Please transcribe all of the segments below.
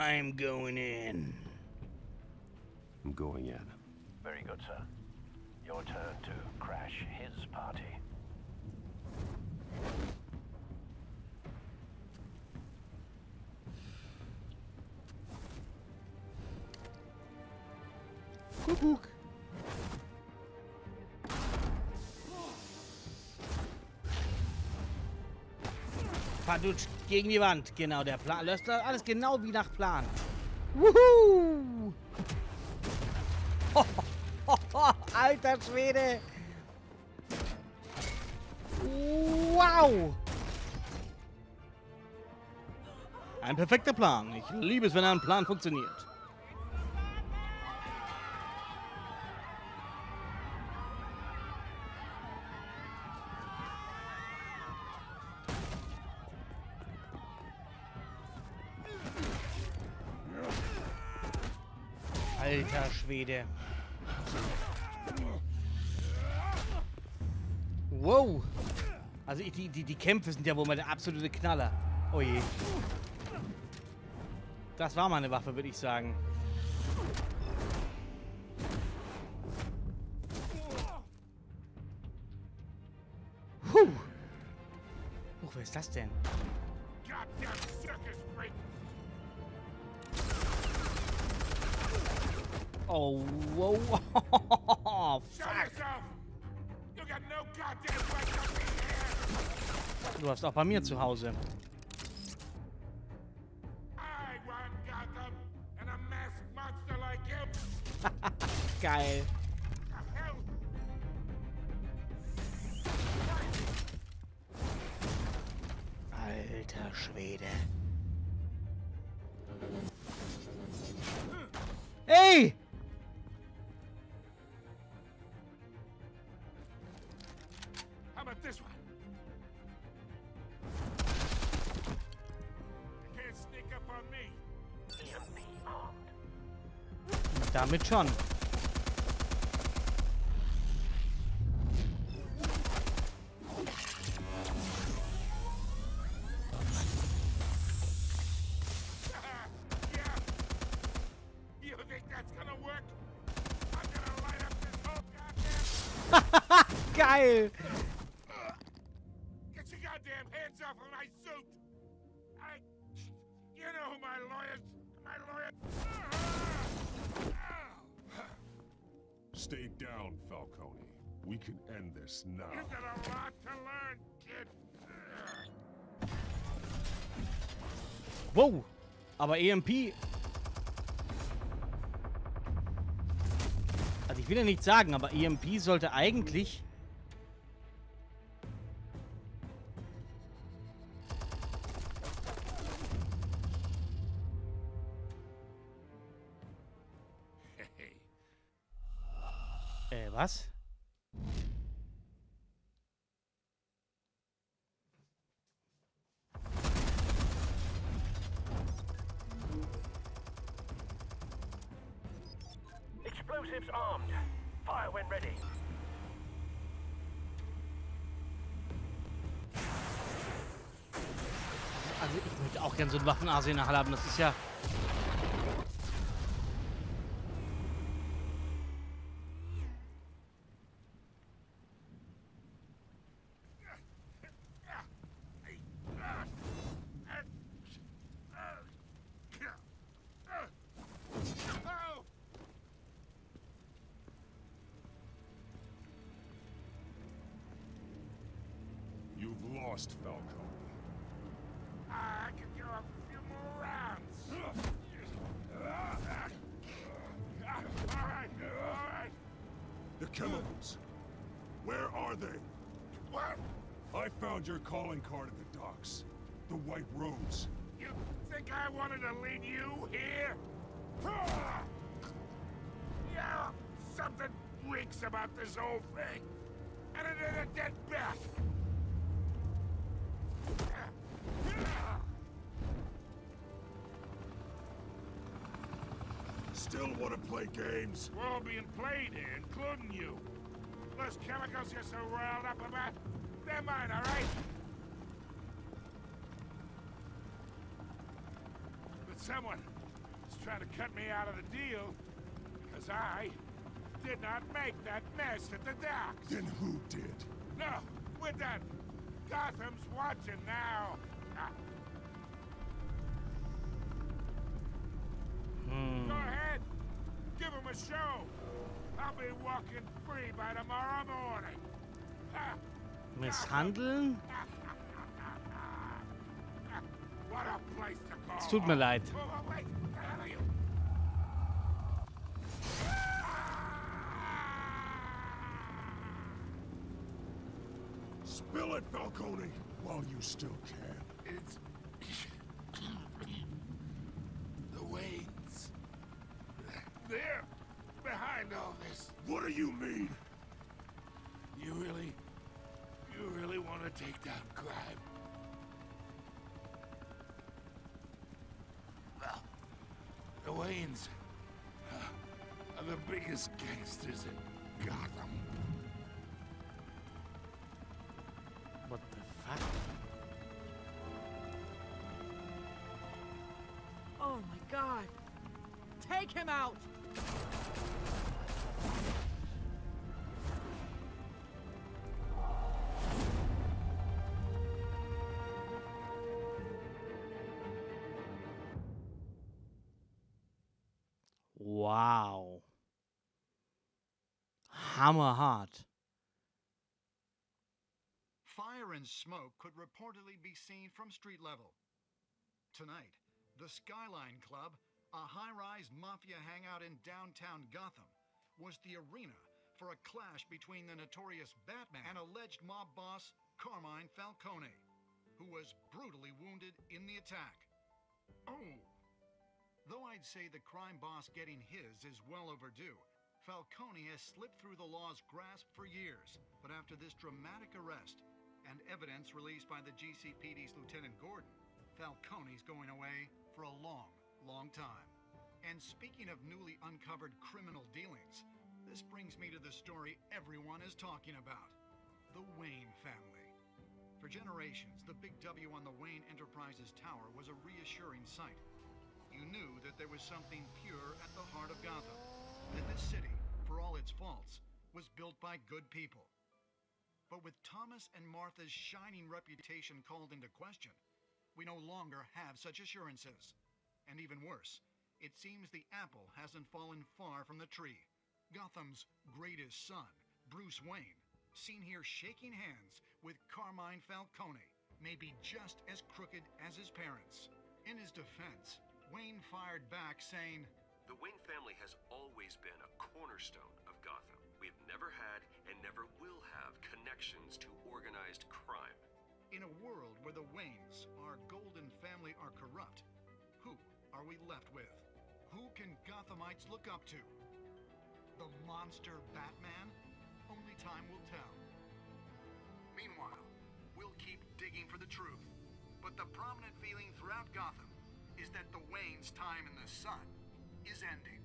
I'm going in. I'm going in. Very good, sir. Your turn to crash his party. Kuckuck. Padutsch gegen die Wand. Genau, der Plan. Läuft alles genau wie nach Plan. Wuhu! Oh, oh, oh, alter Schwede! Wow! Ein perfekter Plan. Ich liebe es, wenn ein Plan funktioniert. Alter Schwede. Wow. Also die Kämpfe sind ja wohl mal der absolute Knaller. Oh je. Das war mal eine Waffe, würde ich sagen. Huh. Huch, wer ist das denn? Oh, whoa, whoa. Fuck. Du warst auch bei mir zu Hause. Geil. Alter Schwede. Hey! Damit schon. Geil! Get your goddamn hands off of my suit! You know who my lawyer is. My lawyer. Stay down, Falcone. We can end this now. You got a lot to learn, kid. Wow, aber EMP. Also ich will ja nichts sagen, aber EMP sollte eigentlich. Was? Explosives armed. Fire when ready. Also ich möchte auch gerne so ein Waffenarsenal haben, das ist ja... Lost, Falcone. I can do a few more rounds. All right. The chemicals. Where are they? What? I found your calling card at the docks. The White Rose. You think I wanted to lead you here? Yeah, something reeks about this whole thing. And it ain't a dead bat. Still want to play games? We're all being played here, including you. Those chemicals you're so riled up about, they're mine, all right? But someone trying to cut me out of the deal, because I did not make that mess at the docks. Then who did? No, we're done. Gotham's watching now. Go ahead. Give him a show. I'll be walking free by tomorrow morning. Misshandeln? Es tut mir leid. Spill it, Falcone, while you still can. It's the Waynes. They're behind all this. What do you mean? You really want to take down crime? Well, the Waynes are the biggest gangsters in Gotham. What the fuck? Oh my god! Take him out! Wow. Hammer hard. Fire and smoke could reportedly be seen from street level. Tonight, the Skyline Club, a high-rise mafia hangout in downtown Gotham, was the arena for a clash between the notorious Batman and alleged mob boss Carmine Falcone, who was brutally wounded in the attack. Oh! Though I'd say the crime boss getting his is well overdue, Falcone has slipped through the law's grasp for years. But after this dramatic arrest and evidence released by the GCPD's Lieutenant Gordon, Falcone's going away for a long, long time. And speaking of newly uncovered criminal dealings, this brings me to the story everyone is talking about. The Wayne family. For generations, the big W on the Wayne Enterprises tower was a reassuring sight. You knew that there was something pure at the heart of Gotham, that this city, for all its faults, was built by good people. But with Thomas and Martha's shining reputation called into question, we no longer have such assurances. And even worse, it seems the apple hasn't fallen far from the tree. Gotham's greatest son, Bruce Wayne, seen here shaking hands with Carmine Falcone, may be just as crooked as his parents. In his defense, Wayne fired back, saying, "The Wayne family has always been a cornerstone of Gotham. We've never had and never will have connections to organized crime." In a world where the Waynes, our golden family, are corrupt, who are we left with? Who can Gothamites look up to? The monster Batman? Only time will tell. Meanwhile, we'll keep digging for the truth. But the prominent feeling throughout Gotham is that the Wayne's time in the sun is ending.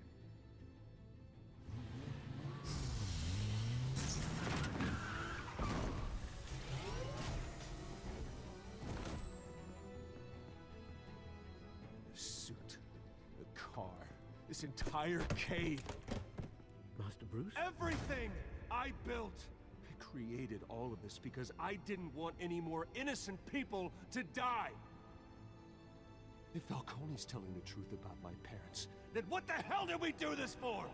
The suit, the car, this entire cave. Master Bruce? Everything I built! I created all of this because I didn't want any more innocent people to die. If Falcone's telling the truth about my parents, then what the hell did we do this for?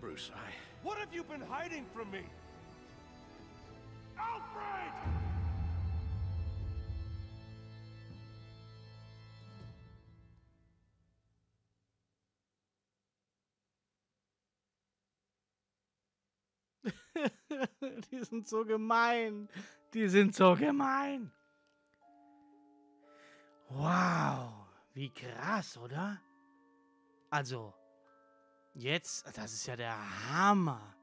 Bruce, What have you been hiding from me? Alfred! Die sind so gemein. Die sind so gemein. Wow, wie krass, oder? Also, jetzt, das ist ja der Hammer.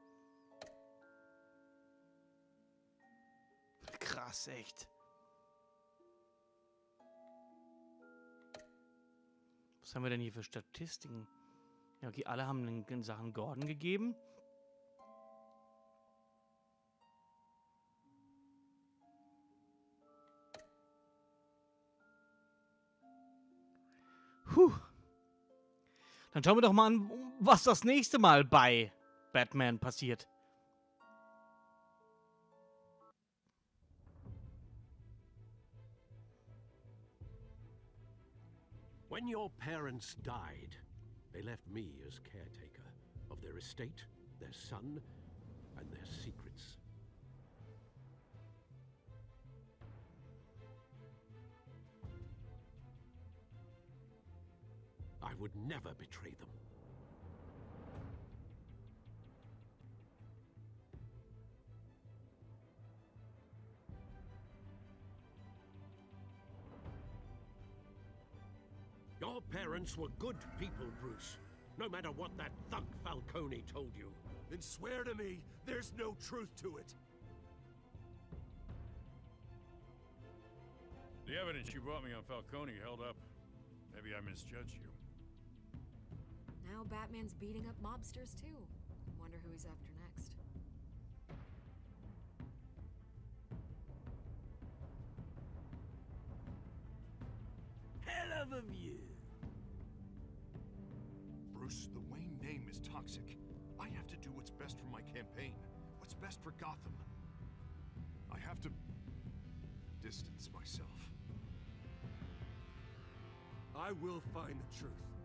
Krass, echt. Was haben wir denn hier für Statistiken? Ja, okay, alle haben in Sachen Gordon gegeben. Puh. Dann schauen wir doch mal an, was das nächste Mal bei Batman passiert. When your parents died, they left me as caretaker of their estate, their son, and their secrets. I would never betray them. Your parents were good people, Bruce. No matter what that thug Falcone told you. Then swear to me, there's no truth to it. The evidence you brought me on Falcone held up. Maybe I misjudged you. Now Batman's beating up mobsters too. Wonder who he's after next. Hell of a view. Bruce, the Wayne name is toxic. I have to do what's best for my campaign. What's best for Gotham. I have to distance myself. I will find the truth.